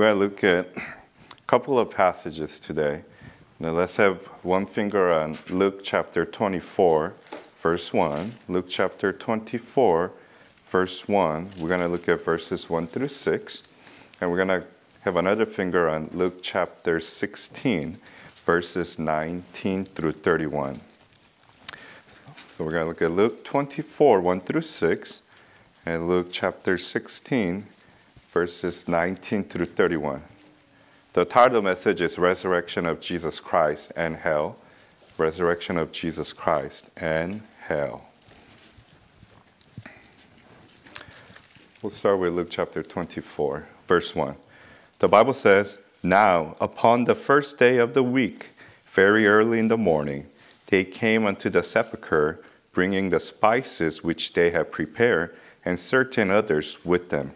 we're going to look at a couple of passages today. Now let's have one finger on Luke chapter 24, verse 1. Luke chapter 24, verse 1. We're going to look at verses 1 through 6. And we're going to have another finger on Luke chapter 16, verses 19 through 31. So we're going to look at Luke 24, 1 through 6, and Luke chapter 16, verses 19 through 31. The title of the message is Resurrection of Jesus Christ and Hell. Resurrection of Jesus Christ and Hell. We'll start with Luke chapter 24, verse 1. The Bible says, "Now, upon the first day of the week, very early in the morning, they came unto the sepulchre, bringing the spices which they had prepared, and certain others with them.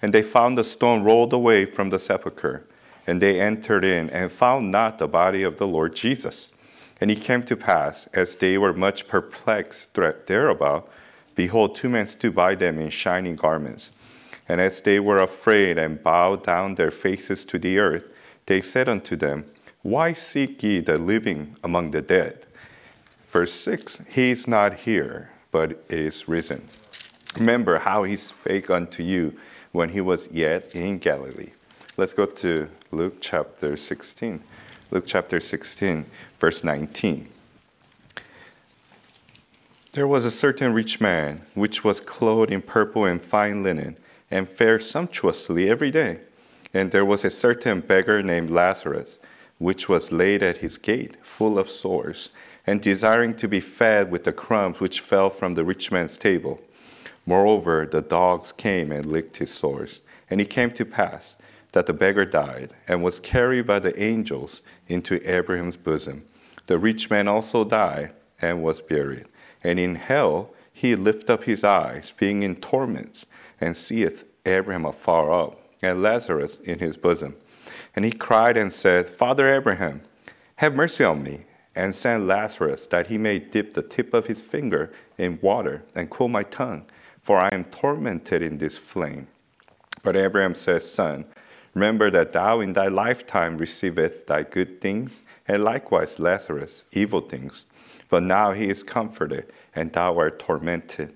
And they found the stone rolled away from the sepulchre. And they entered in, and found not the body of the Lord Jesus. And it came to pass, as they were much perplexed thereabout, behold, two men stood by them in shining garments. And as they were afraid and bowed down their faces to the earth, they said unto them, Why seek ye the living among the dead? Verse 6, He is not here, but is risen. Remember how he spake unto you when he was yet in Galilee." Let's go to Luke chapter 16. Luke chapter 16, verse 19. "There was a certain rich man, which was clothed in purple and fine linen, and fared sumptuously every day. And there was a certain beggar named Lazarus, which was laid at his gate, full of sores, and desiring to be fed with the crumbs which fell from the rich man's table. Moreover, the dogs came and licked his sores. And it came to pass that the beggar died, and was carried by the angels into Abraham's bosom. The rich man also died, and was buried. And in hell he lift up his eyes, being in torments, and seeth Abraham afar off, and Lazarus in his bosom. And he cried and said, Father Abraham, have mercy on me, and send Lazarus, that he may dip the tip of his finger in water, and cool my tongue, for I am tormented in this flame. But Abraham says, Son, remember that thou in thy lifetime receivest thy good things, and likewise Lazarus evil things. But now he is comforted, and thou art tormented.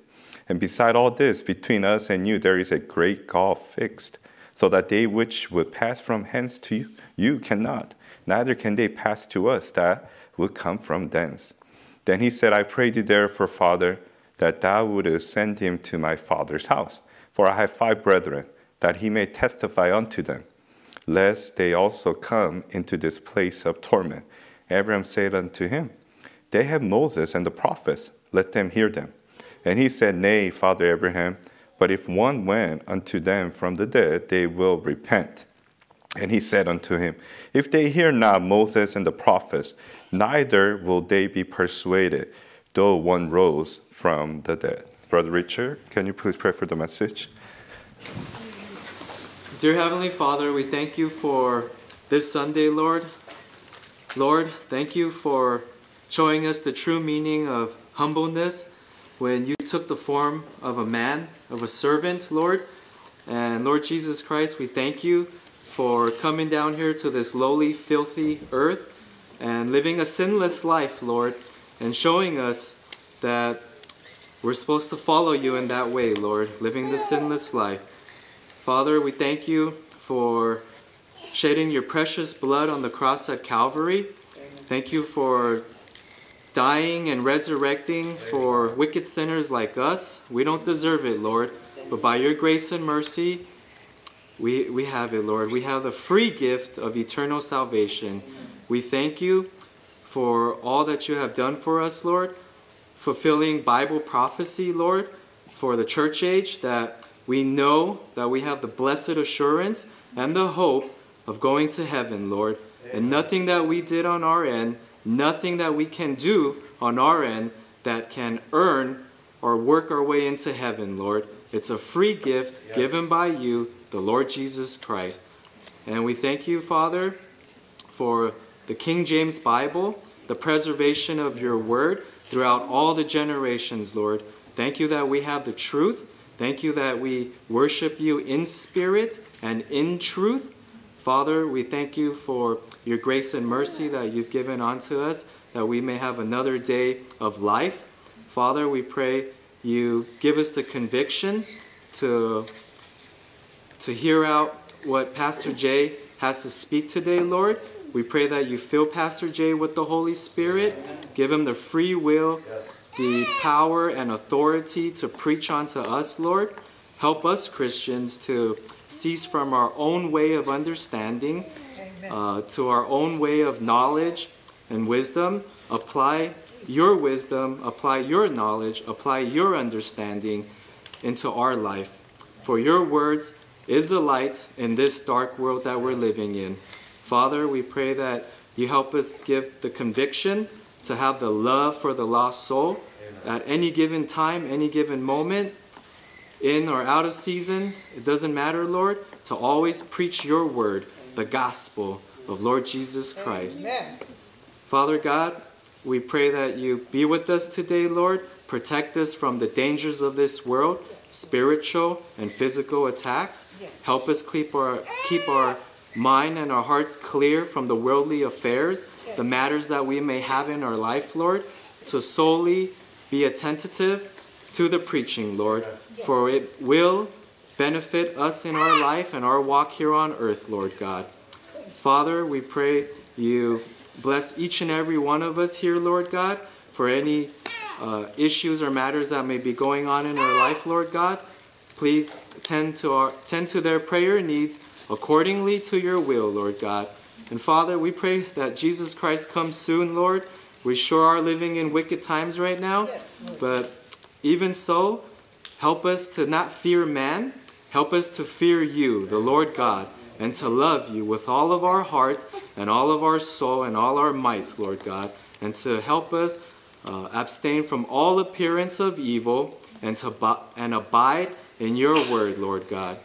And beside all this, between us and you there is a great gulf fixed, so that they which would pass from hence to you cannot, neither can they pass to us that would come from thence. Then he said, I pray thee therefore, Father, that thou wouldest send him to my father's house, for I have 5 brethren, that he may testify unto them, lest they also come into this place of torment. Abraham said unto him, They have Moses and the prophets, let them hear them. And he said, Nay, Father Abraham, but if one went unto them from the dead, they will repent. And he said unto him, If they hear not Moses and the prophets, neither will they be persuaded, though one rose from the dead. Brother Richard, can you please pray for the message? Dear Heavenly Father, we thank you for this Sunday, Lord. Lord, thank you for showing us the true meaning of humbleness when you took the form of a man, of a servant, Lord. And Lord Jesus Christ, we thank you for coming down here to this lowly, filthy earth and living a sinless life, Lord, and showing us that we're supposed to follow you in that way, Lord, living the sinless life. Father, we thank you for shedding your precious blood on the cross at Calvary. Thank you for dying and resurrecting for wicked sinners like us. We don't deserve it, Lord, but by your grace and mercy, we have it, Lord. We have the free gift of eternal salvation. We thank you for all that you have done for us, Lord, fulfilling Bible prophecy, Lord, for the church age, that we know that we have the blessed assurance and the hope of going to heaven, Lord. And nothing that we did on our end, nothing that we can do on our end that can earn or work our way into heaven, Lord. It's a free gift given by you, the Lord Jesus Christ. And we thank you, Father, for the King James Bible, the preservation of your word throughout all the generations, Lord. Thank you that we have the truth. Thank you that we worship you in spirit and in truth. Father, we thank you for your grace and mercy that you've given unto us, that we may have another day of life. Father, we pray you give us the conviction to hear out what Pastor Jay has to speak today, Lord. We pray that you fill Pastor Jay with the Holy Spirit. Give him the free will, the power and authority to preach unto us, Lord. Help us Christians to cease from our own way of understanding, to our own way of knowledge and wisdom. Apply your wisdom, apply your knowledge, apply your understanding into our life. For your words is a light in this dark world that we're living in. Father, we pray that you help us give the conviction to have the love for the lost soul. Amen. At any given time, any given moment, in or out of season, it doesn't matter, Lord, to always preach your word, the gospel of Lord Jesus Christ. Amen. Father God, we pray that you be with us today, Lord. Protect us from the dangers of this world, spiritual and physical attacks. Help us keep our mind and our hearts clear from the worldly affairs, the matters that we may have in our life, Lord, to solely be attentive to the preaching, Lord, for it will benefit us in our life and our walk here on earth, Lord God. Father, we pray you bless each and every one of us here, Lord God, for any issues or matters that may be going on in our life, Lord God. Please tend to their prayer needs accordingly to your will, Lord God. And Father, we pray that Jesus Christ comes soon, Lord. We sure are living in wicked times right now, but even so, help us to not fear man. Help us to fear you, the Lord God, and to love you with all of our heart and all of our soul and all our might, Lord God, and to help us abstain from all appearance of evil and to abide in your word, Lord God.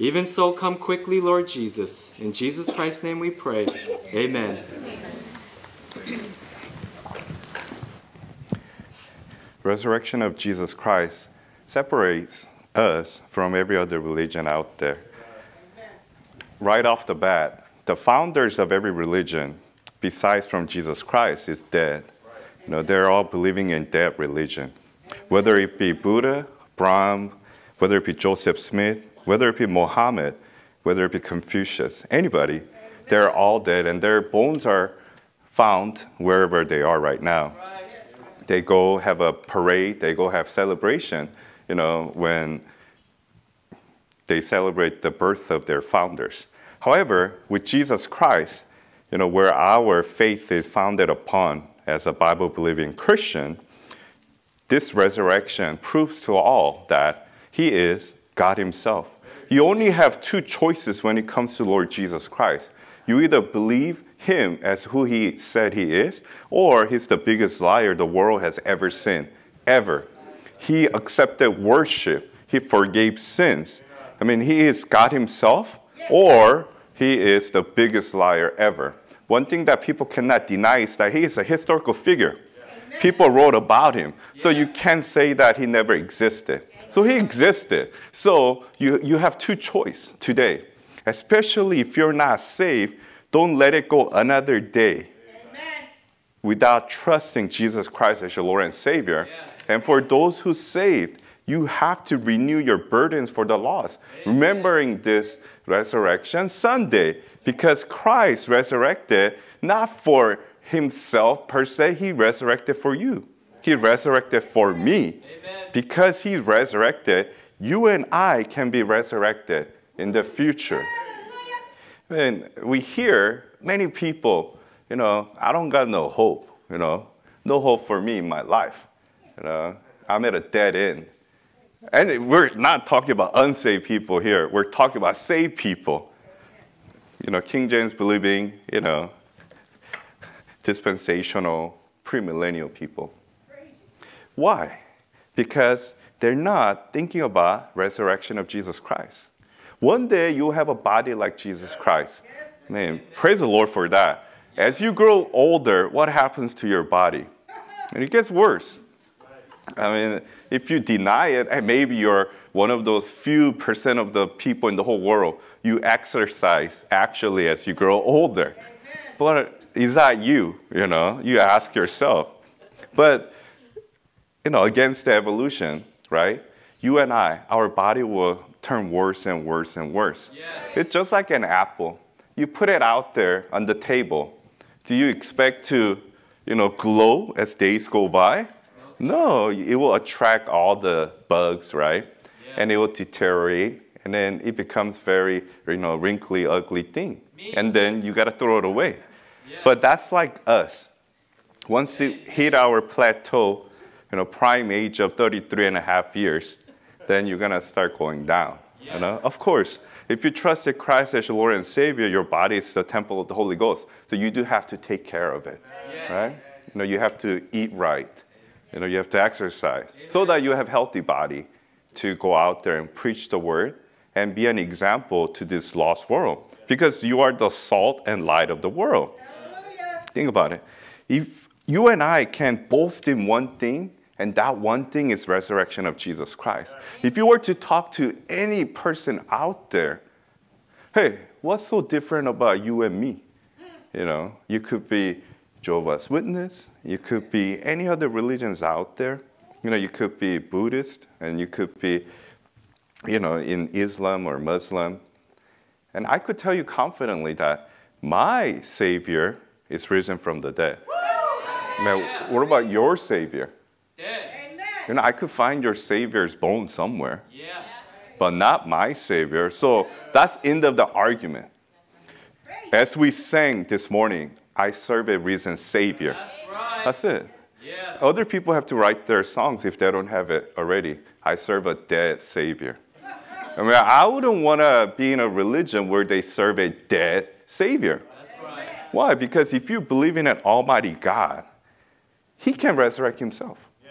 Even so, come quickly, Lord Jesus. In Jesus Christ's name we pray. Amen. Resurrection of Jesus Christ separates us from every other religion out there. Right off the bat, the founders of every religion, besides from Jesus Christ, is dead. You know, they're all believing in dead religion. Whether it be Buddha, Brahma, whether it be Joseph Smith, whether it be Mohammed, whether it be Confucius, anybody, they're all dead, and their bones are found wherever they are right now. They go have a parade, they go have celebration, you know, when they celebrate the birth of their founders. However, with Jesus Christ, you know, where our faith is founded upon as a Bible-believing Christian, this resurrection proves to all that he is God himself. You only have two choices when it comes to Lord Jesus Christ. You either believe him as who he said he is, or he's the biggest liar the world has ever seen, ever. He accepted worship. He forgave sins. I mean, he is God himself, or he is the biggest liar ever. One thing that people cannot deny is that he is a historical figure. People wrote about him. So you can't say that he never existed. So he existed. So you have two choices today. Especially if you're not saved, don't let it go another day without trusting Jesus Christ as your Lord and Savior. Yes. And for those who saved, you have to renew your burdens for the lost. Amen. Remembering this Resurrection Sunday, because Christ resurrected not for himself per se, he resurrected for you. He resurrected for me. Amen. Because he resurrected, you and I can be resurrected in the future. And we hear many people, you know, I don't got no hope, you know, no hope for me in my life. You know, I'm at a dead end. And we're not talking about unsaved people here. We're talking about saved people. You know, King James believing, you know, dispensational, premillennial people. Why? Because they're not thinking about resurrection of Jesus Christ. One day you'll have a body like Jesus Christ. Man, praise the Lord for that. As you grow older, what happens to your body? And it gets worse. I mean, if you deny it, and maybe you're one of those few % of the people in the whole world, you exercise actually as you grow older. But is that you? You know, you ask yourself. But, you know, against the evolution, right? You and I, our body will turn worse and worse and worse. Yes. It's just like an apple. You put it out there on the table. Do you expect to, you know, glow as days go by? No, it will attract all the bugs, right? Yeah. And it will deteriorate, and then it becomes very, you know, wrinkly, ugly thing. And then you got to throw it away. Yeah. But that's like us. Once it hit our plateau, you know, prime age of 33.5 years, then you're going to start going down. Yes. You know? Of course, if you trusted Christ as your Lord and Savior, your body is the temple of the Holy Ghost. So you do have to take care of it, yes. Right? You know, you have to eat right. You know, you have to exercise so that you have a healthy body to go out there and preach the word and be an example to this lost world, because you are the salt and light of the world. Think about it. If you and I can boast in one thing, and that one thing is resurrection of Jesus Christ. If you were to talk to any person out there, hey, what's so different about you and me? You know, you could be Jehovah's Witness, you could be any other religions out there. You know, you could be Buddhist, and you could be, you know, in Islam or Muslim. And I could tell you confidently that my Savior is risen from the dead. Man, what about your Savior? You know, I could find your Savior's bone somewhere, but not my Savior. So that's the end of the argument. As we sang this morning, I serve a risen Savior. That's right. That's it. Yes. Other people have to write their songs if they don't have it already. I serve a dead Savior. I mean, I wouldn't want to be in a religion where they serve a dead Savior. That's right. Why? Because if you believe in an almighty God, He can resurrect Himself. Yes.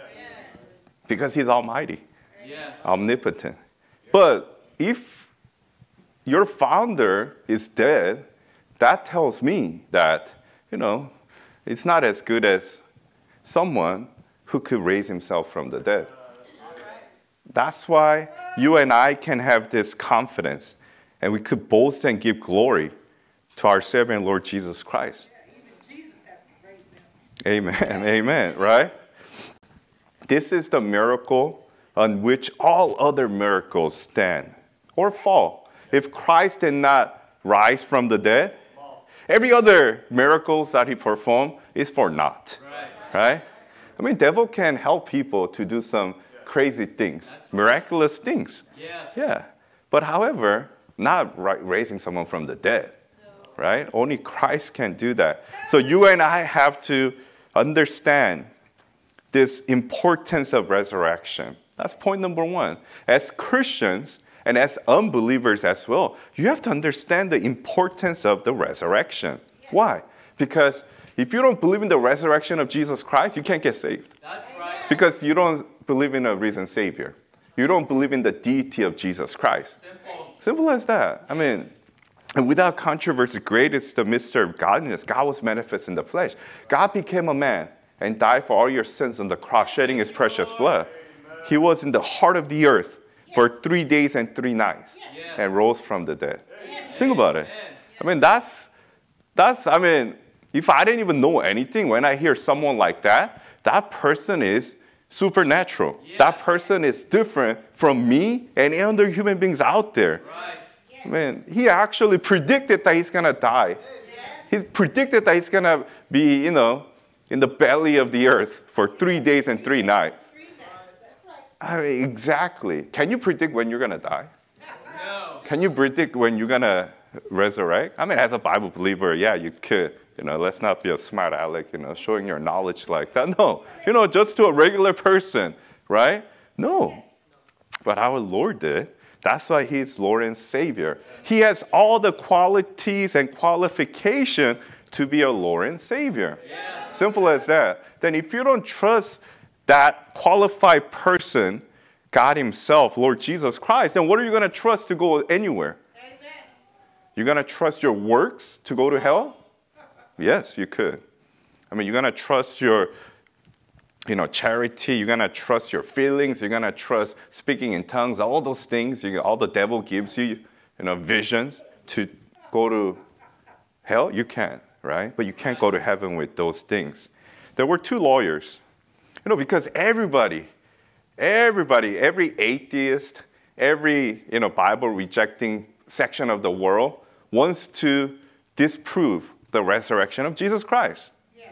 Because He's almighty, yes. Omnipotent. Yes. But if your founder is dead, that tells me that, you know, it's not as good as someone who could raise himself from the dead. That's why you and I can have this confidence, and we could boast and give glory to our Savior and Lord Jesus Christ. Yeah, even Jesus has to raise him. Amen, amen, right? This is the miracle on which all other miracles stand or fall. If Christ did not rise from the dead, every other miracles that He performed is for naught, right? I mean, devil can help people to do some crazy things, miraculous things. Yes. Yeah. But however, not raising someone from the dead, right? Only Christ can do that. So you and I have to understand this importance of resurrection. That's point number one. As Christians, and as unbelievers as well, you have to understand the importance of the resurrection. Yeah. Why? Because if you don't believe in the resurrection of Jesus Christ, you can't get saved. That's right. Because you don't believe in a risen Savior. You don't believe in the deity of Jesus Christ. Simple. Simple as that. I mean, and without controversy, great is the mystery of godliness. God was manifest in the flesh. God became a man and died for all your sins on the cross, shedding His precious blood. Amen. He was in the heart of the earth for 3 days and 3 nights, yes. And rose from the dead. Yes. Think about it. Yes. I mean, I mean, if I didn't even know anything, when I hear someone like that, that person is supernatural. Yes. That person is different from me and any other human beings out there. Right. Yes. I mean, he actually predicted that he's going to die. Yes. He predicted that he's going to be, you know, in the belly of the earth for 3 days and 3 nights. I mean, exactly. Can you predict when you're going to die? No. Can you predict when you're going to resurrect? I mean, as a Bible believer, yeah, you could. You know, let's not be a smart aleck, you know, showing your knowledge like that. No. You know, just to a regular person, right? No. But our Lord did. That's why He's Lord and Savior. He has all the qualities and qualification to be a Lord and Savior. Yes. Simple as that. Then if you don't trust that qualified person, God Himself, Lord Jesus Christ, then what are you going to trust to go anywhere? Amen. You're going to trust your works to go to hell? Yes, you could. I mean, you're going to trust your charity, you're gonna trust your feelings, you're gonna trust speaking in tongues, all those things, all the devil gives you, visions to go to hell, you can, right? But you can't go to heaven with those things. There were two lawyers, because every atheist, every, Bible rejecting section of the world wants to disprove the resurrection of Jesus Christ. Yeah.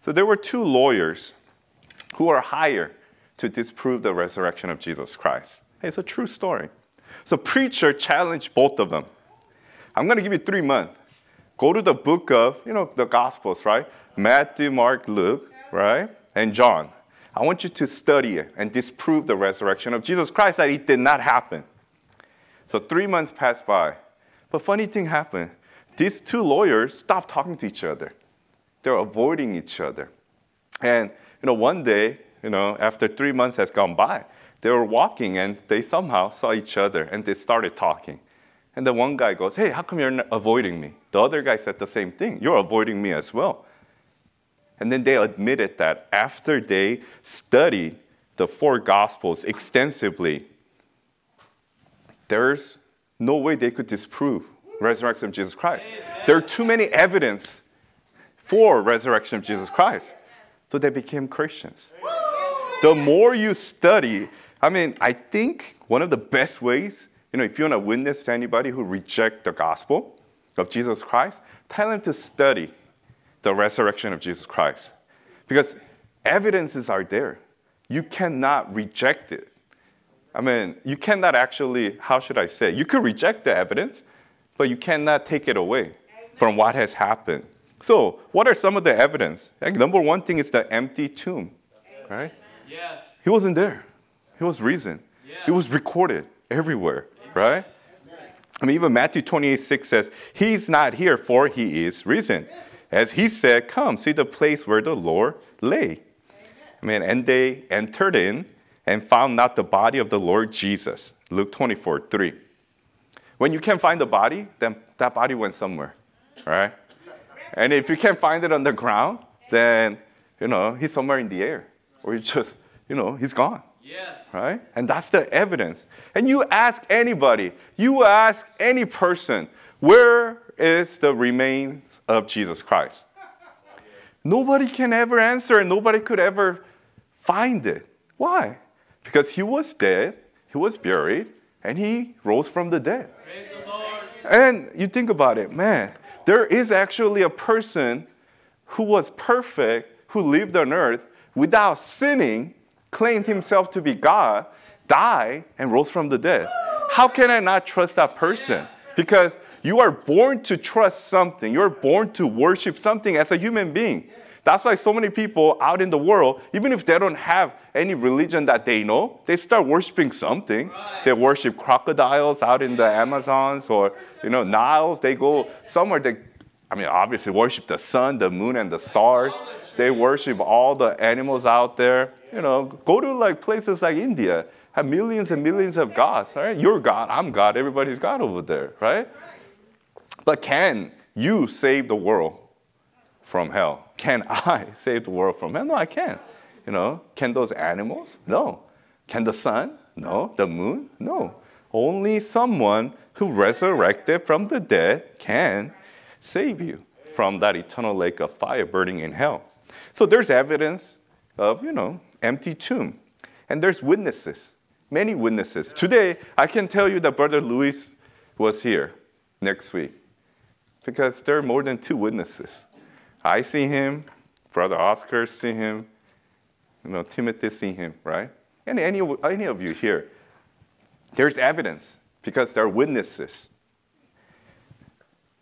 So there were two lawyers who are hired to disprove the resurrection of Jesus Christ. It's a true story. So preacher challenged both of them. I'm going to give you 3 months. Go to the book of, the Gospels, right? Matthew, Mark, Luke, right? And John. I want you to study it and disprove the resurrection of Jesus Christ, that it did not happen. So 3 months passed by. But funny thing happened. These two lawyers stopped talking to each other. They were avoiding each other. And one day, after 3 months has gone by, they were walking and they somehow saw each other and they started talking. And then one guy goes, hey, how come you're avoiding me? The other guy said the same thing. You're avoiding me as well. And then they admitted that after they studied the four Gospels extensively, there's no way they could disprove resurrection of Jesus Christ. Amen. There are too many evidence for resurrection of Jesus Christ. So they became Christians. The more you study, I think one of the best ways, if you want to witness to anybody who rejects the gospel of Jesus Christ, tell them to study the resurrection of Jesus Christ. Because evidences are there. You cannot reject it. You cannot actually, how should I say? You could reject the evidence, but you cannot take it away from what has happened. So, what are some of the evidence? Like, number one thing is the empty tomb, right? Yes. He wasn't there. He was risen. Yes. It was recorded everywhere, right? Even Matthew 28:6 says, he's not here, for he is risen. As he said, come, see the place where the Lord lay. And they entered in and found not the body of the Lord Jesus. Luke 24:3. When you can't find the body, then that body went somewhere, right? And if you can't find it on the ground, then, he's somewhere in the air. Or he's just, he's gone. Yes. Right? And that's the evidence. And you ask anybody, you ask any person, where is the remains of Jesus Christ? Nobody can ever answer, and nobody could ever find it. Why? Because he was dead, he was buried, and he rose from the dead. Praise the Lord. And you think about it, man. There is actually a person who was perfect, who lived on earth without sinning, claimed himself to be God, died, and rose from the dead. How can I not trust that person? Because you are born to trust something. You're born to worship something as a human being. That's why so many people out in the world, even if they don't have any religion that they know, they start worshiping something. Right. They worship crocodiles out in the Amazons or, Niles. They go somewhere. They, obviously worship the sun, the moon, and the stars. They worship all the animals out there. Go to places like India, have millions and millions of gods. All right? You're God, I'm God, everybody's God over there, right? But can you save the world from hell? Can I save the world from hell? No, I can't. Can those animals? No. Can the sun? No. The moon? No. Only someone who resurrected from the dead can save you from that eternal lake of fire burning in hell. So there's evidence of, empty tomb. And there's witnesses, many witnesses. Today, I can tell you that Brother Luis was here next week because there are more than two witnesses. I see him, Brother Oscar see him, Timothy see him, right? And any of you here, there's evidence because there are witnesses.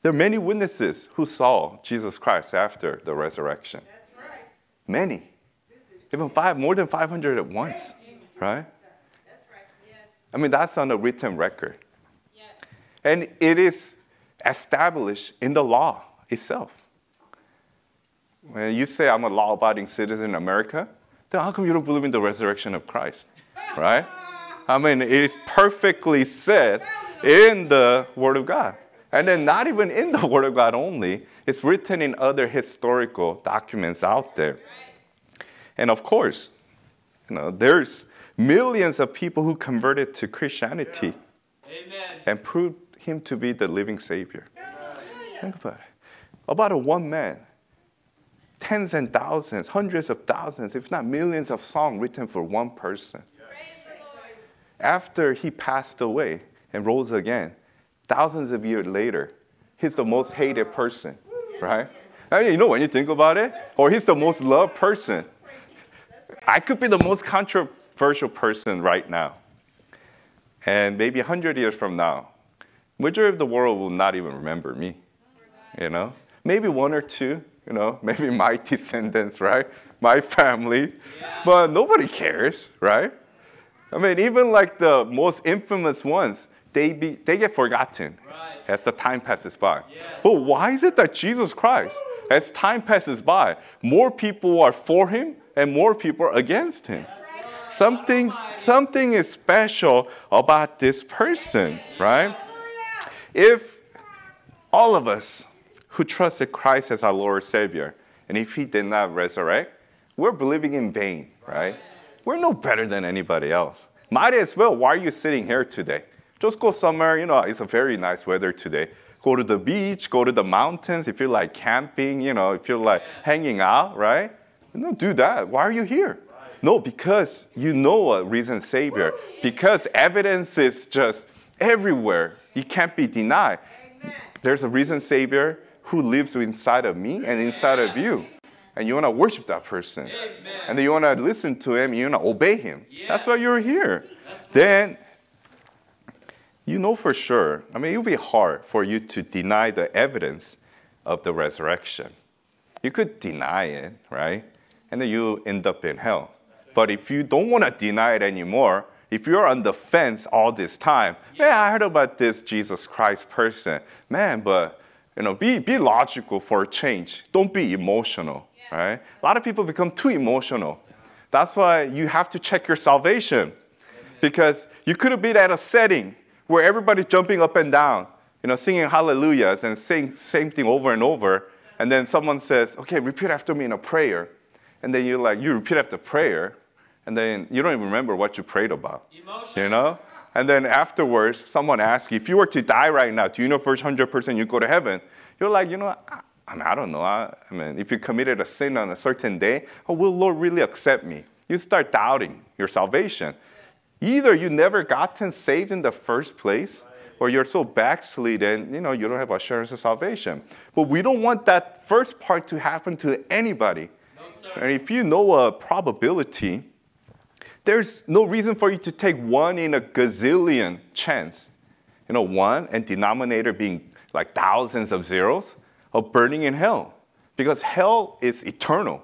There are many witnesses who saw Jesus Christ after the resurrection. That's right. Many, even more than 500 at once, right? That's right. Yes. That's on a written record. Yes. And it is established in the law itself. When you say I'm a law-abiding citizen in America, then how come you don't believe in the resurrection of Christ, right? It is perfectly said in the Word of God. And then not even in the Word of God only, it's written in other historical documents out there. And of course, You know, there's millions of people who converted to Christianity and proved him to be the living Savior. Think about it. About a one man, tens and thousands, hundreds of thousands, if not millions of songs written for one person. After he passed away and rose again, thousands of years later, he's the most hated person, right? I mean, you know, when you think about it, or he's the most loved person. I could be the most controversial person right now. And maybe 100 years from now, majority of the world will not even remember me, you know? Maybe one or two, you know, maybe my descendants, right? My family, but nobody cares, right? I mean, even like the most infamous ones, they get forgotten as the time passes by. But why is it that Jesus Christ, as time passes by, more people are for him and more people are against him? Something is special about this person, right? If all of us who trusted Christ as our Lord Savior, and if he did not resurrect, we're believing in vain, right? We're no better than anybody else. Might as well, why are you sitting here today? Just go somewhere, you know, it's a very nice weather today. Go to the beach, go to the mountains, if you like camping, you know, if you like hanging out, right? You know, do that. Why are you here? No, because you know a risen Savior. Because evidence is just everywhere. It can't be denied. There's a risen Savior who lives inside of me and inside of you. And you want to worship that person. Amen. And then you want to listen to him. You want to obey him. Yeah. That's why you're here. Then you know for sure. I mean, it would be hard for you to deny the evidence of the resurrection. You could deny it, right? And then you end up in hell. But if you don't want to deny it anymore, if you're on the fence all this time, man, I heard about this Jesus Christ person. Man, but, you know, be logical for a change. Don't be emotional. Right? A lot of people become too emotional. That's why you have to check your salvation. Because you could have been at a setting where everybody's jumping up and down, you know, singing hallelujahs and saying same thing over and over. And then someone says, okay, repeat after me in a prayer. And then you're like, you repeat after prayer. And then you don't even remember what you prayed about. You know? And then afterwards, someone asks you, if you were to die right now, do you know for 100% you go to heaven? You're like, you know, I don't know. I mean, if you committed a sin on a certain day, oh, will Lord really accept me? You start doubting your salvation. Either you never gotten saved in the first place, or you're so backslidden, you know, you don't have assurance of salvation. But we don't want that first part to happen to anybody. No, and if you know a probability, there's no reason for you to take one in a gazillion chance. You know, one and denominator being like thousands of zeros. Of burning in hell, because hell is eternal.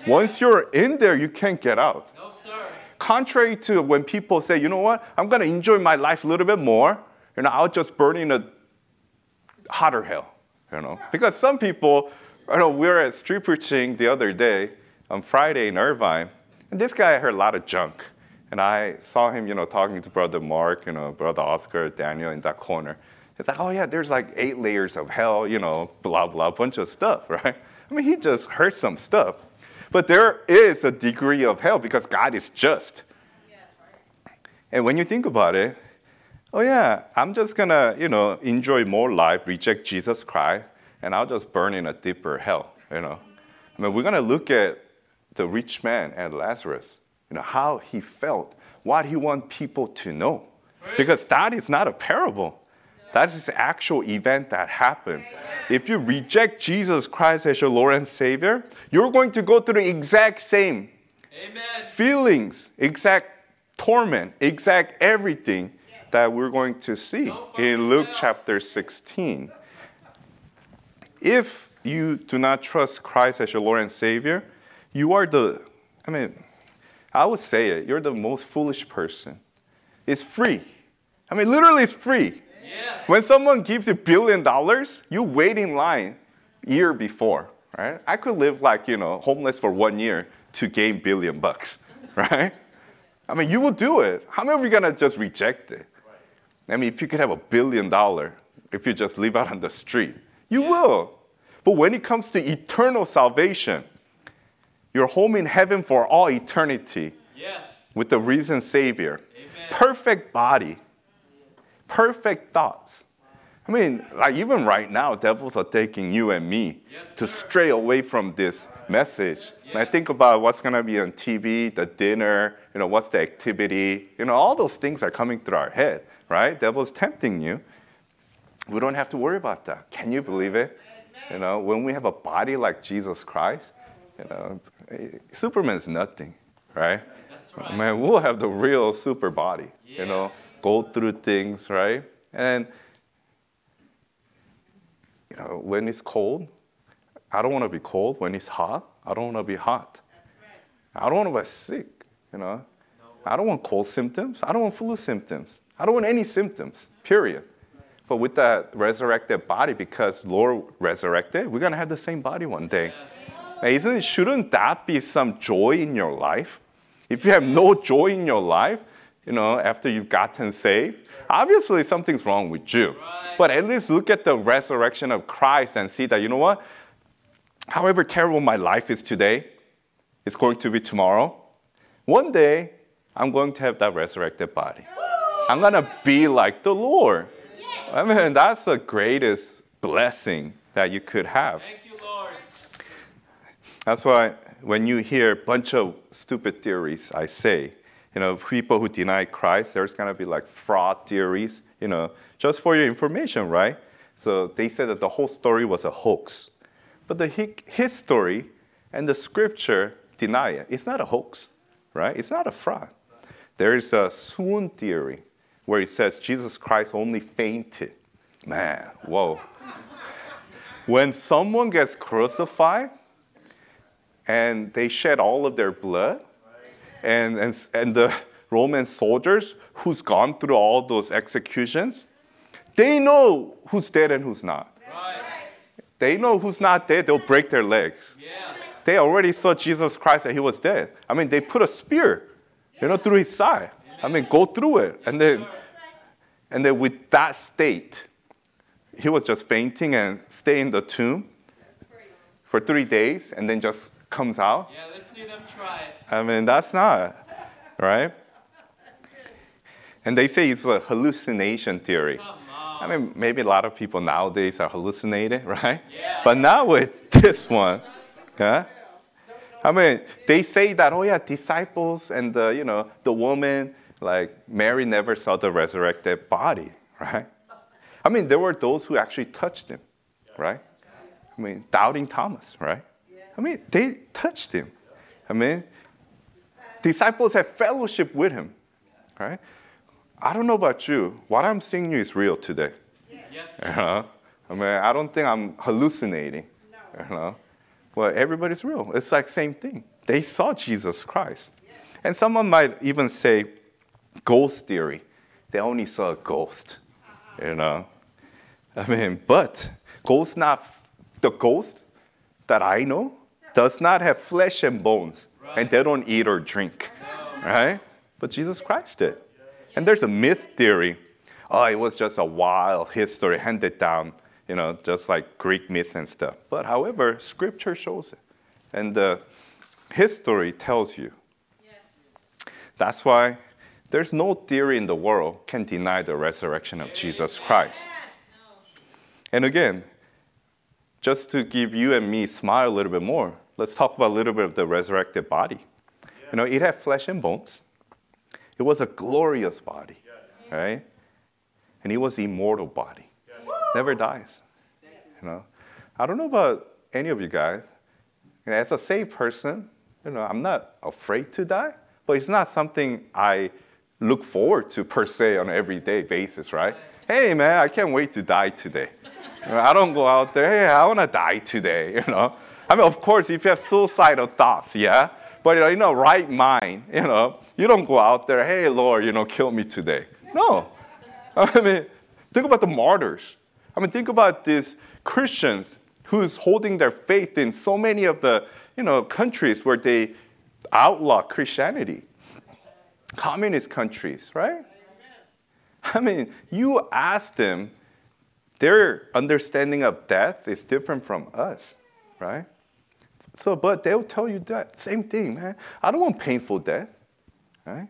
Yes. Once you're in there, you can't get out. No, sir. Contrary to when people say, you know what, I'm going to enjoy my life a little bit more, and I'll just burn in a hotter hell. You know, because some people, you know, we were at street preaching the other day on Friday in Irvine, and this guy heard a lot of junk, and I saw him, you know, talking to Brother Mark, you know, Brother Oscar, Daniel in that corner. It's like, oh yeah, there's like 8 layers of hell, you know, blah, blah, bunch of stuff, right? I mean, he just heard some stuff. But there is a degree of hell because God is just. Yes. And when you think about it, oh yeah, I'm just going to, you know, enjoy more life, reject Jesus Christ, and I'll just burn in a deeper hell, you know. I mean, we're going to look at the rich man and Lazarus, you know, how he felt, what he wants people to know. Because that is not a parable. That is the actual event that happened. If you reject Jesus Christ as your Lord and Savior, you're going to go through the exact same feelings, exact torment, exact everything that we're going to see in Luke chapter 16. If you do not trust Christ as your Lord and Savior, you are the, I mean, I would say it, you're the most foolish person. It's free. I mean, literally it's free. Yes. When someone gives you $1 billion, you wait in line year before, right? I could live like, you know, homeless for 1 year to gain $1 billion bucks, right? I mean, you will do it. How many of you are going to just reject it? I mean, if you could have $1 billion, if you just live out on the street, you will. But when it comes to eternal salvation, you're home in heaven for all eternity. Yes. With the risen Savior. Amen. Perfect body. Perfect thoughts. I mean, like even right now, devils are taking you and me to stray away from this message. Yes. And I think about what's going to be on TV, the dinner, you know, what's the activity. You know, all those things are coming through our head, right? Devil's tempting you. We don't have to worry about that. Can you believe it? You know, when we have a body like Jesus Christ, you know, Superman's nothing, right? That's right. Man, we'll have the real super body, you know, go through things, right? And you know, when it's cold, I don't want to be cold. When it's hot, I don't want to be hot. I don't want to be sick, you know. I don't want cold symptoms. I don't want flu symptoms. I don't want any symptoms, period. But with that resurrected body, because Lord resurrected, we're going to have the same body one day. Yes. Now, shouldn't that be some joy in your life? If you have no joy in your life, you know, after you've gotten saved, obviously something's wrong with you. Right. But at least look at the resurrection of Christ and see that, you know what? However terrible my life is today, it's going to be tomorrow. One day, I'm going to have that resurrected body. I'm going to be like the Lord. I mean, that's the greatest blessing that you could have. Thank you, Lord. That's why when you hear a bunch of stupid theories, I say, you know, people who deny Christ, there's going to be like fraud theories, you know, just for your information, right? So they said that the whole story was a hoax. But his story and the scripture deny it. It's not a hoax, right? It's not a fraud. There is a swoon theory, where it says Jesus Christ only fainted. Man, whoa. When someone gets crucified and they shed all of their blood, and the Roman soldiers who's gone through all those executions, they know who's dead and who's not. Right. They know who's not dead, they'll break their legs. Yeah. They already saw Jesus Christ that he was dead. I mean, they put a spear, you know, through his side. I mean, go through it. And then with that state, he was just fainting and stay in the tomb for 3 days and then just comes out. Yeah, let's see them try it. I mean, that's not, right? And they say it's a hallucination theory. I mean, maybe a lot of people nowadays are hallucinated, right? Yeah. But not with this one, yeah? I mean, they say that, oh yeah, disciples and the, you know, the woman, like Mary never saw the resurrected body, right? I mean, there were those who actually touched him, right? I mean, doubting Thomas, right? I mean, they touched him. I mean, disciples had fellowship with him, right? I don't know about you. What I'm seeing you is real today. Yes. You know? I mean, I don't think I'm hallucinating. No. You know? Well, everybody's real. It's like same thing. They saw Jesus Christ. And someone might even say, ghost theory. They only saw a ghost, you know. I mean, but ghost the ghost that I know does not have flesh and bones, and they don't eat or drink, right? But Jesus Christ did. And there's a myth theory. Oh, it was just a wild history handed down, you know, just like Greek myth and stuff. But however, scripture shows it. And the history tells you. Yes. That's why there's no theory in the world can deny the resurrection of Jesus Christ. And again, just to give you and me smile a little bit more, let's talk about a little bit of the resurrected body. Yeah. You know, it had flesh and bones. It was a glorious body, right? And it was an immortal body. Never dies, you know. I don't know about any of you guys. And as a saved person, you know, I'm not afraid to die, but it's not something I look forward to per se on an everyday basis, right? Hey, man, I can't wait to die today. You know, I don't go out there, hey, I want to die today, you know. I mean, of course, if you have suicidal thoughts, yeah, but in a right mind, you know, you don't go out there, hey, Lord, you know, kill me today. No. I mean, think about the martyrs. I mean, think about these Christians who's holding their faith in so many of the, you know, countries where they outlaw Christianity. Communist countries, right? I mean, you ask them, their understanding of death is different from us, right? So, but they'll tell you that same thing, man. I don't want painful death. Right?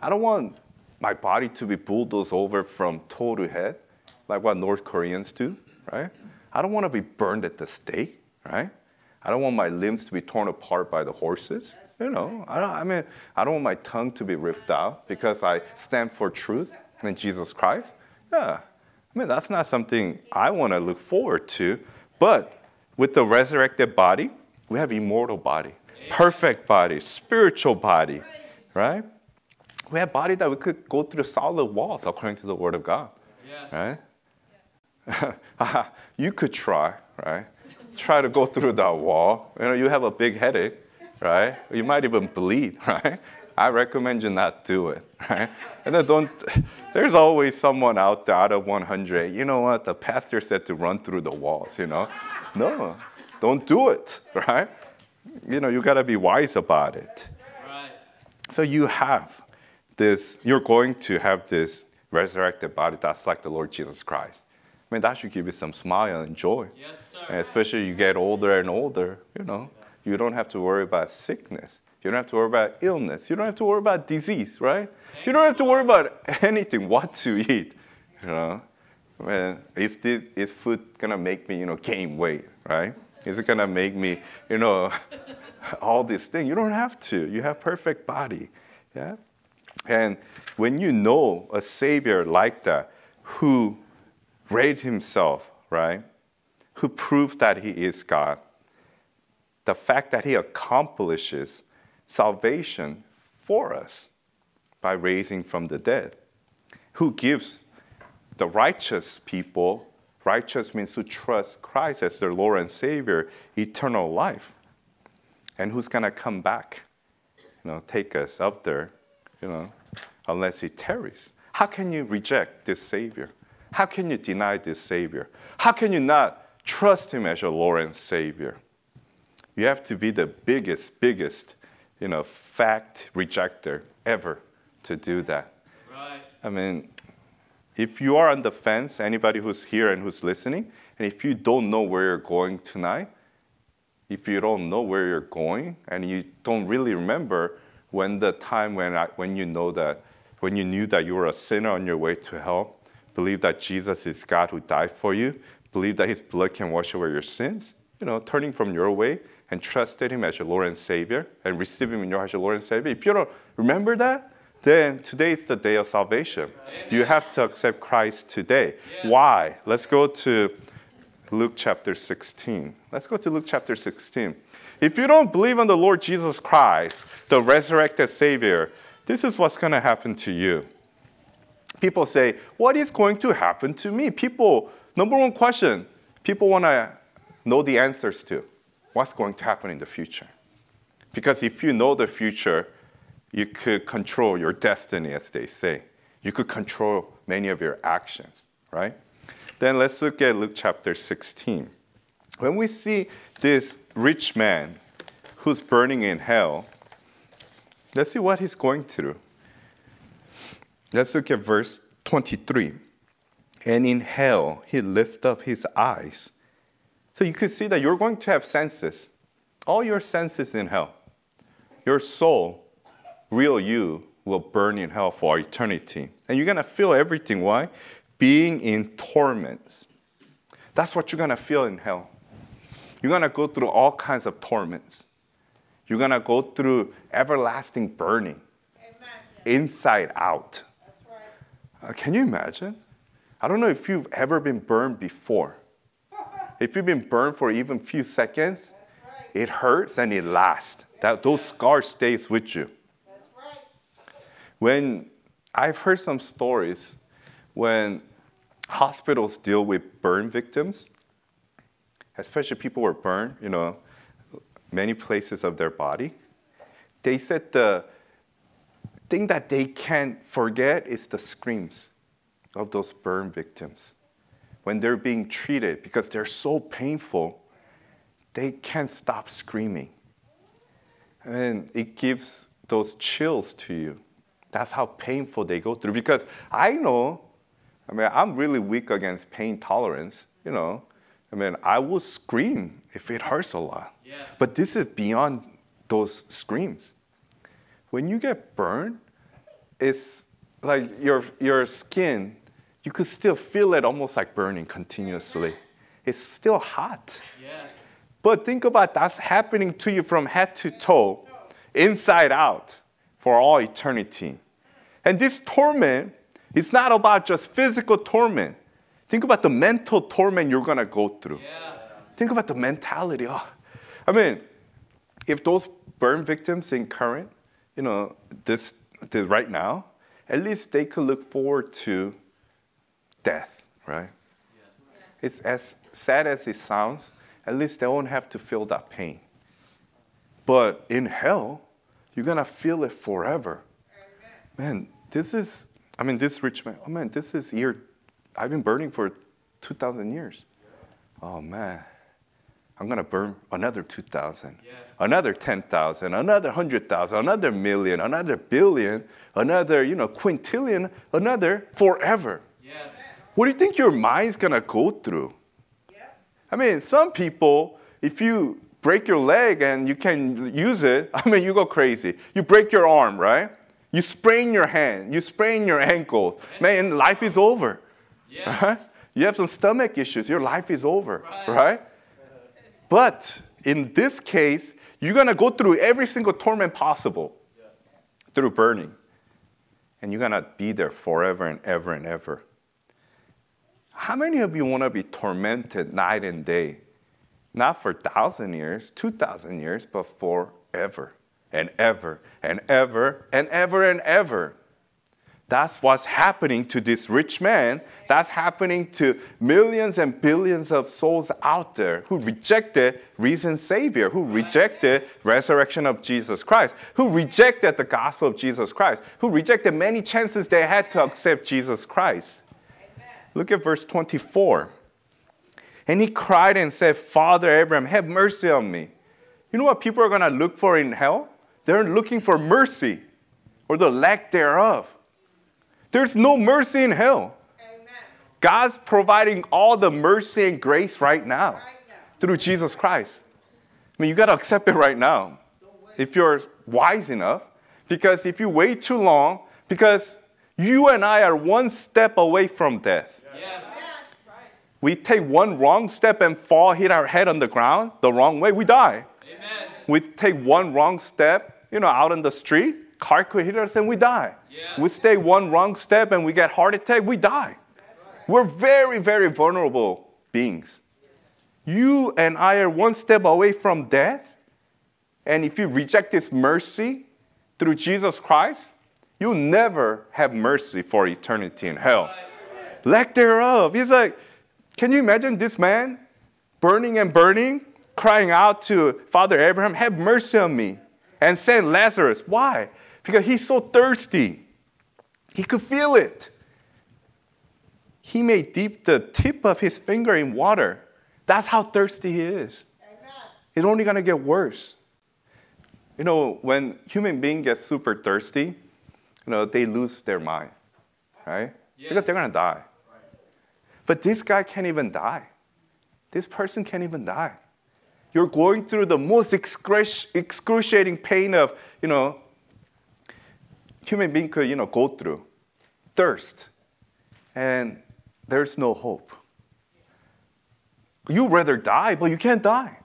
I don't want my body to be bulldozed over from toe to head, like what North Koreans do, right? I don't want to be burned at the stake, right? I don't want my limbs to be torn apart by the horses, you know? I don't want my tongue to be ripped out because I stand for truth in Jesus Christ. Yeah, I mean, that's not something I want to look forward to, but with the resurrected body, we have immortal body, perfect body, spiritual body, right? We have body that we could go through solid walls according to the Word of God, yes. Right? Yes. You could try, right? Try to go through that wall. You know, you have a big headache, right? You might even bleed, right? I recommend you not do it, right? And then don't, there's always someone out there out of 100, you know what, the pastor said to run through the walls, you know? No, don't do it, right? You know, you gotta be wise about it. Right. So you have this, you're going to have this resurrected body that's like the Lord Jesus Christ. I mean, that should give you some smile and joy. Yes, sir. And especially you get older and older, you know, you don't have to worry about sickness. You don't have to worry about illness. You don't have to worry about disease, right? You don't have to worry about anything, what to eat, you know. I mean, is food going to make me, you know, gain weight, right? Is it going to make me, you know, all these things? You don't have to. You have perfect body, yeah? And when you know a Savior like that who raised himself, right, who proved that he is God, the fact that he accomplishes salvation for us by raising from the dead, who gives the righteous people, righteous means who trust Christ as their Lord and Savior, eternal life, and who's going to come back, you know, take us up there, you know, unless he tarries. How can you reject this Savior? How can you deny this Savior? How can you not trust him as your Lord and Savior? You have to be the biggest, you know, fact rejecter ever to do that. Right. I mean, if you are on the fence, anybody who's here and who's listening, and if you don't know where you're going tonight, if you don't know where you're going, and you don't really remember when the time when you knew that you were a sinner on your way to hell, believe that Jesus is God who died for you, believe that his blood can wash away your sins, you know, turning from your way, and trusted him as your Lord and Savior, and received him in your heart as your Lord and Savior. If you don't remember that, then today is the day of salvation. Amen. You have to accept Christ today. Yeah. Why? Let's go to Luke chapter 16. Let's go to Luke chapter 16. If you don't believe on the Lord Jesus Christ, the resurrected Savior, this is what's going to happen to you. People say, what is going to happen to me? People, number one question, people want to know the answers to. What's going to happen in the future? Because if you know the future, you could control your destiny, as they say. You could control many of your actions, right? Then let's look at Luke chapter 16. When we see this rich man who's burning in hell, let's see what he's going through. Let's look at verse 23. And in hell, he lifted up his eyes. So you could see that you're going to have senses, all your senses in hell. Your soul, real you, will burn in hell for eternity. And you're going to feel everything. Why? Being in torments. That's what you're going to feel in hell. You're going to go through all kinds of torments. You're going to go through everlasting burning, inside out. Can you imagine? I don't know if you've ever been burned before. If you've been burned for even a few seconds, it hurts and it lasts. Those scars stays with you. When I've heard some stories when hospitals deal with burn victims, especially people who are burned, you know, many places of their body, they said the thing that they can't forget is the screams of those burn victims. When they're being treated, because they're so painful, they can't stop screaming. And it gives those chills to you. That's how painful they go through. Because I know, I mean, I'm really weak against pain tolerance, you know. I mean, I will scream if it hurts a lot. Yes. But this is beyond those screams. when you get burned, it's like your skin, you could still feel it almost like burning continuously. It's still hot. Yes. But think about that's happening to you from head to toe, inside out, for all eternity. And this torment is not about just physical torment. Think about the mental torment you're going to go through. Yeah. Think about the mentality. Oh, I mean, if those burn victims in current, you know, this right now, at least they could look forward to death, right? Yes. It's as sad as it sounds. At least they won't have to feel that pain. But in hell, you're going to feel it forever. Man, this is, I mean, this rich man, oh, man, this is year, I've been burning for 2,000 years. Oh, man, I'm going to burn another 2,000, yes, another 10,000, another 100,000, another million, another billion, another, you know, quintillion, another forever. Yes. What do you think your mind's going to go through? I mean, some people, if you break your leg and you can use it, I mean, you go crazy. You break your arm, right? You sprain your hand. You sprain your ankle. Man, life is over. Yeah. Right? You have some stomach issues. Your life is over, right? But in this case, you're going to go through every single torment possible, yes, through burning. And you're going to be there forever and ever and ever. How many of you want to be tormented night and day? Not for 1,000 years, 2,000 years, but forever and ever and ever and ever and ever. That's what's happening to this rich man. That's happening to millions and billions of souls out there who rejected risen Savior, who rejected resurrection of Jesus Christ, who rejected the gospel of Jesus Christ, who rejected many chances they had to accept Jesus Christ. Look at verse 24. And he cried and said, Father Abraham, have mercy on me. You know what people are going to look for in hell? They're looking for mercy or the lack thereof. There's no mercy in hell. Amen. God's providing all the mercy and grace right now through Jesus Christ. I mean, you got to accept it right now if you're wise enough, because if you wait too long, because you and I are one step away from death. Yes. We take one wrong step and fall, hit our head on the ground the wrong way, we die. Amen. We take one wrong step, you know, out on the street, car could hit us and we die. Yes. We take one wrong step and we get heart attack, we die. Right. We're very, very vulnerable beings. Yes. You and I are one step away from death. And if you reject His mercy through Jesus Christ, you'll never have mercy for eternity in hell. Lack thereof. He's like, can you imagine this man burning and burning, crying out to Father Abraham, have mercy on me, and send Lazarus. Why? Because he's so thirsty. He could feel it. He may dip the tip of his finger in water. That's how thirsty he is. Amen. It's only going to get worse. You know, when human beings get super thirsty, you know, they lose their mind, right? Yes. Because they're going to die. But this guy can't even die. This person can't even die. You're going through the most excruciating pain of, you know, human being could, you know, go through. Thirst. And there's no hope. You'd rather die, but you can't die.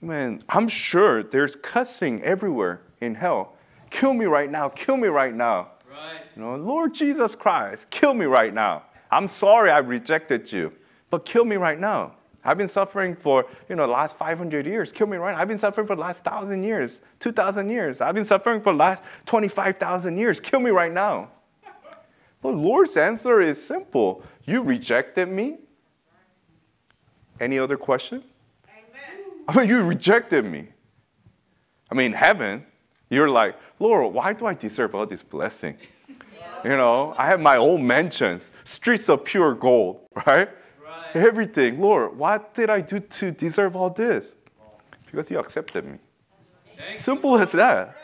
Man, I'm sure there's cussing everywhere in hell. Kill me right now. Kill me right now. Right. You know, Lord Jesus Christ, kill me right now. I'm sorry I rejected you, but kill me right now. I've been suffering for, you know, the last 500 years. Kill me right now. I've been suffering for the last 1,000 years, 2,000 years. I've been suffering for the last 25,000 years. Kill me right now. The Lord's answer is simple. You rejected me. Any other question? Amen. I mean, you rejected me. I mean, in heaven, you're like, Lord, why do I deserve all this blessing? You know, I have my own mansions, streets of pure gold, right? Everything. Lord, what did I do to deserve all this? Because you accepted me. Simple as that.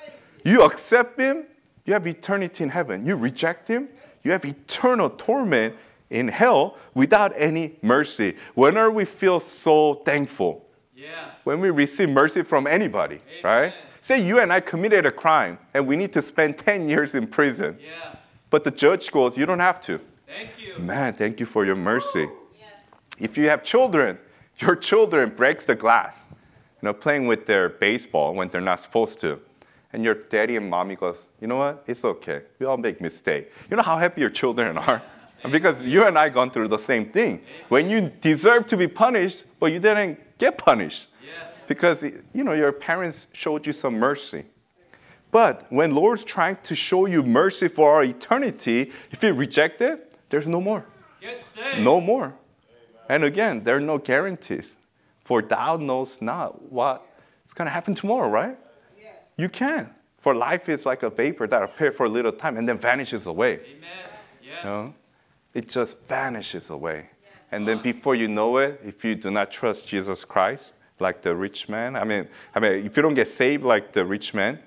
You accept him, you have eternity in heaven. You reject him, you have eternal torment in hell without any mercy. When are we feel so thankful? Yeah. When we receive mercy from anybody, right? Say you and I committed a crime, and we need to spend 10 years in prison. Yeah. But the judge goes, you don't have to. Thank you. Man, thank you for your mercy. Yes. If you have children, your children breaks the glass, you know, playing with their baseball when they're not supposed to. And your daddy and mommy goes, you know what? It's okay. We all make mistakes. You know how happy your children are? Because you and I gone through the same thing. When you deserve to be punished, but you didn't get punished. Yes. Because, you know, your parents showed you some mercy. But when Lord's trying to show you mercy for our eternity, if you reject it, there's no more. Get saved. No more. Amen. And again, there are no guarantees. For thou knows not what's going to happen tomorrow, right? Yes. You can. For life is like a vapor that appears for a little time and then vanishes away. Amen. Yes. You know? It just vanishes away. Yes. And then before you know it, if you do not trust Jesus Christ, like the rich man, I mean, if you don't get saved like the rich man,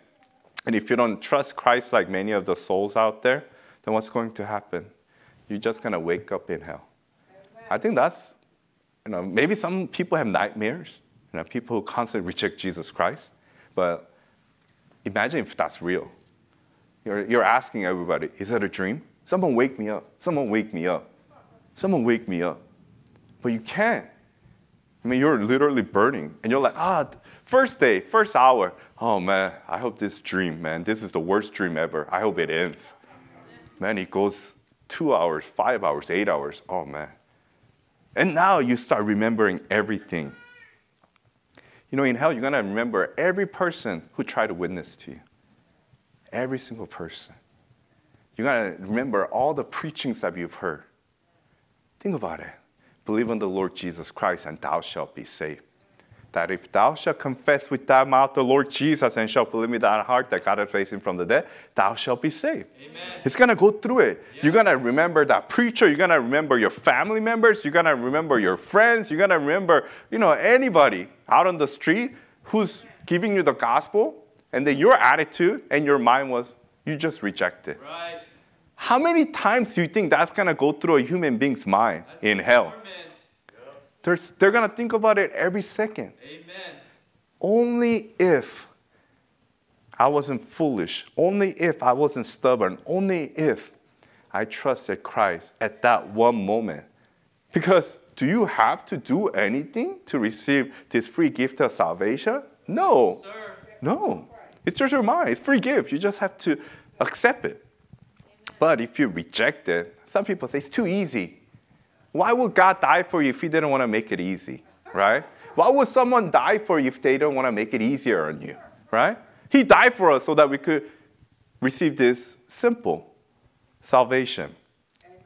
and if you don't trust Christ like many of the souls out there, then what's going to happen? You're just going to wake up in hell. Amen. I think that's, you know, maybe some people have nightmares, you know, people who constantly reject Jesus Christ. But imagine if that's real. You're asking everybody, is that a dream? Someone wake me up. Someone wake me up. Someone wake me up. But you can't. I mean, you're literally burning. And you're like, first day, first hour. Oh, man, I hope this dream, man, this is the worst dream ever. I hope it ends. Man, it goes 2 hours, 5 hours, 8 hours. Oh, man. And now you start remembering everything. You know, in hell, you're going to remember every person who tried to witness to you. Every single person. You gotta remember all the preachings that you've heard. Think about it. Believe on the Lord Jesus Christ, and thou shalt be saved. That if thou shalt confess with thy mouth the Lord Jesus and shalt believe in thy heart that God has raised him from the dead, thou shalt be saved. Amen. It's gonna go through it. Yeah. You're gonna remember that preacher. You're gonna remember your family members. You're gonna remember your friends. You're gonna remember, you know, anybody out on the street who's giving you the gospel, and then your attitude and your mind was, you just reject it. Right. How many times do you think that's going to go through a human being's mind in hell? Yep. They're going to think about it every second. Amen. Only if I wasn't foolish, only if I wasn't stubborn, only if I trusted Christ at that one moment. Because do you have to do anything to receive this free gift of salvation? No. Yes, sir. No. It's just your mind. It's free gift. You just have to accept it. Amen. But if you reject it, some people say it's too easy. Why would God die for you if he didn't want to make it easy, right? Why would someone die for you if they don't want to make it easier on you, right? He died for us so that we could receive this simple salvation,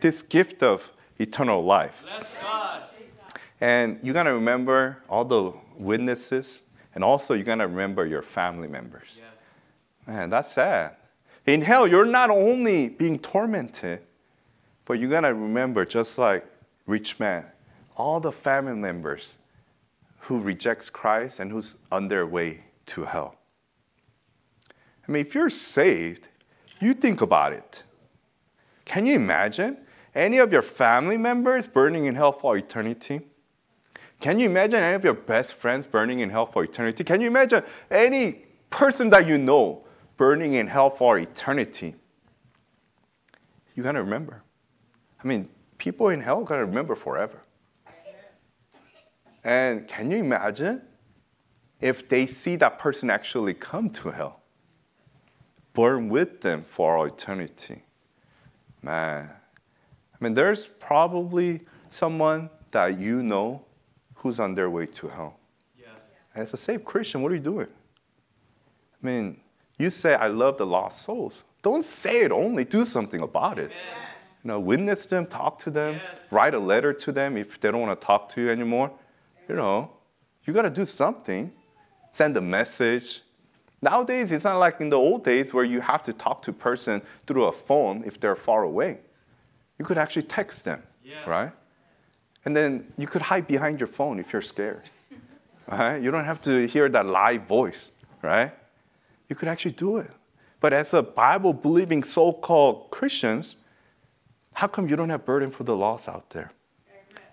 this gift of eternal life. Bless God. And you're going to remember all the witnesses. And also, you're going to remember your family members. Yes. Man, that's sad. In hell, you're not only being tormented, but you're going to remember, just like rich man, all the family members who rejects Christ and who's on their way to hell. I mean, if you're saved, you think about it. Can you imagine any of your family members burning in hell for eternity? Can you imagine any of your best friends burning in hell for eternity? Can you imagine any person that you know burning in hell for eternity? You're going to remember. I mean, people in hell are going to remember forever. And can you imagine if they see that person actually come to hell, burn with them for all eternity? Man, I mean, there's probably someone that you know who's on their way to hell. Yes. And as a saved Christian, what are you doing? I mean, you say, I love the lost souls. Don't say it only. Do something about it. Amen. You know, witness them, talk to them, yes. Write a letter to them if they don't want to talk to you anymore. You know, you got to do something. Send a message. Nowadays, it's not like in the old days where you have to talk to a person through a phone if they're far away. You could actually text them, yes. Right? And then you could hide behind your phone if you're scared. Right? You don't have to hear that live voice, right? You could actually do it. But as a Bible-believing so-called Christians, how come you don't have burden for the lost out there?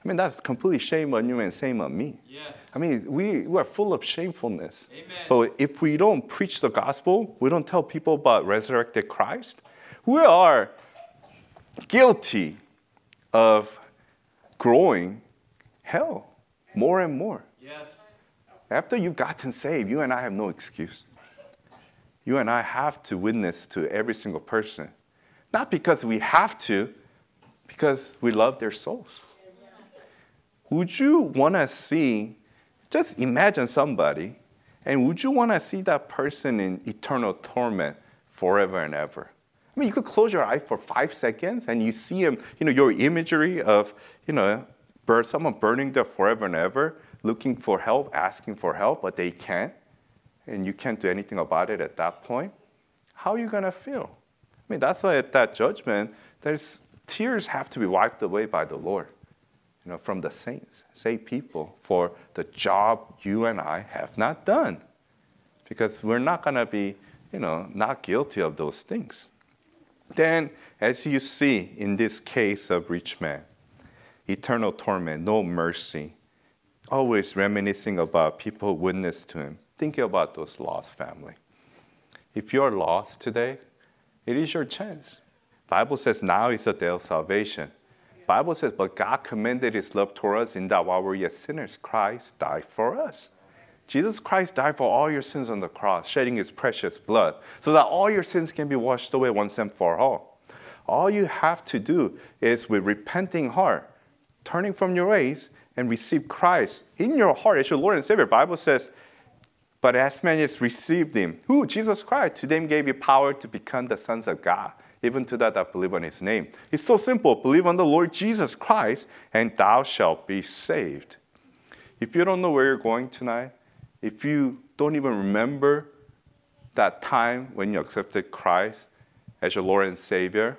I mean, that's complete shame on you and shame on me. Yes. I mean, we are full of shamefulness. Amen. But if we don't preach the gospel, we don't tell people about resurrected Christ, we are guilty of growing hell more and more. Yes. After you've gotten saved, you and I have no excuse. You and I have to witness to every single person. Not because we have to, because we love their souls. Would you want to see, just imagine somebody, and would you want to see that person in eternal torment forever and ever? I mean, you could close your eye for 5 seconds, and you see him, you know, your imagery of, you know, someone burning there forever and ever, looking for help, asking for help, but they can't, and you can't do anything about it at that point. How are you going to feel? I mean, that's why at that judgment, there's tears have to be wiped away by the Lord, you know, from the saints, saved people, for the job you and I have not done, because we're not going to be, you know, not guilty of those things. Then, as you see in this case of rich man, eternal torment, no mercy, always reminiscing about people who witnessed to him, thinking about those lost family. If you're lost today, it is your chance. Bible says now is the day of salvation. Bible says, but God commended his love toward us in that while we were yet sinners, Christ died for us. Jesus Christ died for all your sins on the cross, shedding his precious blood, so that all your sins can be washed away once and for all. All you have to do is with repenting heart, turning from your ways, and receive Christ in your heart as your Lord and Savior. Bible says, but as many as received him, who? Jesus Christ, to them gave you power to become the sons of God, even to that believe on his name. It's so simple. Believe on the Lord Jesus Christ, and thou shalt be saved. If you don't know where you're going tonight, if you don't even remember that time when you accepted Christ as your Lord and Savior,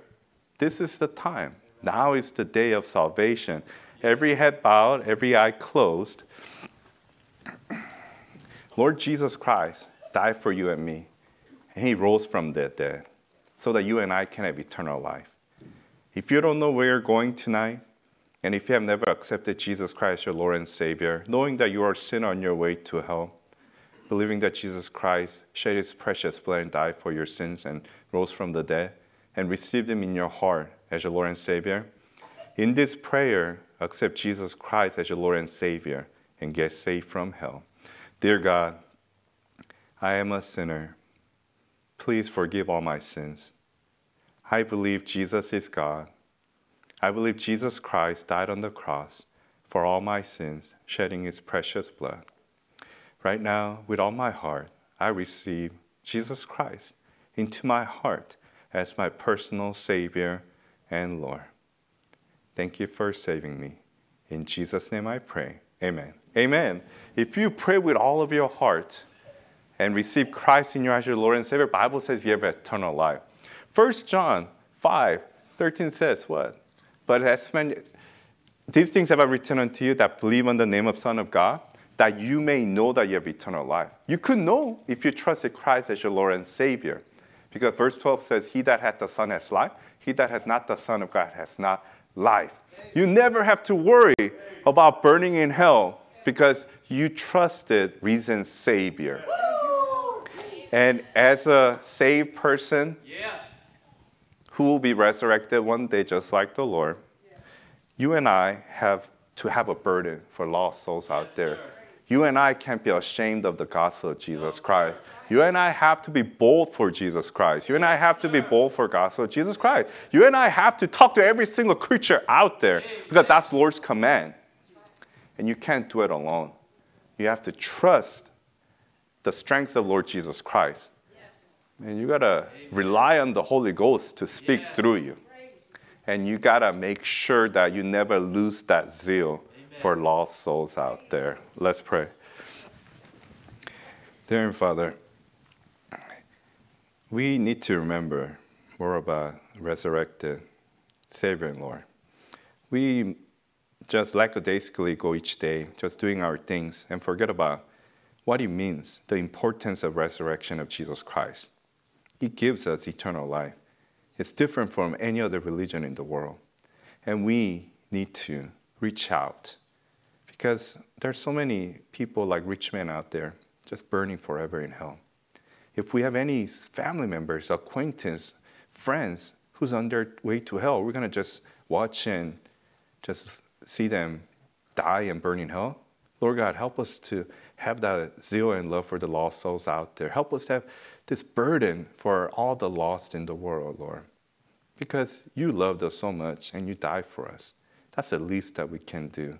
this is the time. Now is the day of salvation. Every head bowed, every eye closed. Lord Jesus Christ died for you and me, and he rose from the dead so that you and I can have eternal life. If you don't know where you're going tonight, and if you have never accepted Jesus Christ, your Lord and Savior, knowing that you are a sinner on your way to hell, believing that Jesus Christ shed his precious blood and died for your sins and rose from the dead, and received him in your heart as your Lord and Savior, in this prayer, accept Jesus Christ as your Lord and Savior and get saved from hell. Dear God, I am a sinner. Please forgive all my sins. I believe Jesus is God. I believe Jesus Christ died on the cross for all my sins, shedding his precious blood. Right now, with all my heart, I receive Jesus Christ into my heart as my personal Savior and Lord. Thank you for saving me. In Jesus' name I pray. Amen. Amen. If you pray with all of your heart and receive Christ in your as your Lord and Savior, the Bible says you have eternal life. 1 John 5:13 says what? But as many, these things have I written unto you that believe on the name of Son of God, that you may know that you have eternal life. You could know if you trusted Christ as your Lord and Savior. Because verse 12 says, he that hath the Son has life, he that hath not the Son of God has not life. You never have to worry about burning in hell because you trusted risen Savior. And as a saved person who will be resurrected one day just like the Lord, you and I have to have a burden for lost souls out there. You and I can't be ashamed of the gospel of Jesus Christ. You and I have to be bold for Jesus Christ. You and I have to be bold for gospel of Jesus Christ. You and I have to talk to every single creature out there because that's Lord's command. And you can't do it alone. You have to trust the strength of Lord Jesus Christ. And you got to rely on the Holy Ghost to speak through you. And you got to make sure that you never lose that zeal for lost souls out there. Let's pray. Dear Father, we need to remember more about resurrected Savior and Lord. We just lackadaisically go each day, just doing our things, and forget about what it means, the importance of resurrection of Jesus Christ. It gives us eternal life. It's different from any other religion in the world. And we need to reach out, because there's so many people like rich men out there just burning forever in hell. If we have any family members, acquaintance, friends who's on their way to hell, we're going to just watch and just see them die and burn in hell. Lord God, help us to have that zeal and love for the lost souls out there. Help us to have this burden for all the lost in the world, Lord, because you loved us so much and you died for us. That's the least that we can do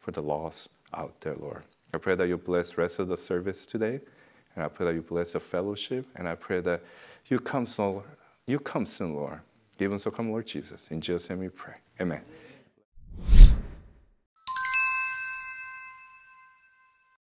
for the lost out there, Lord. I pray that you bless the rest of the service today, and I pray that you bless the fellowship, and I pray that you come soon, Lord. Even so, come, Lord Jesus. In Jesus' name we pray. Amen.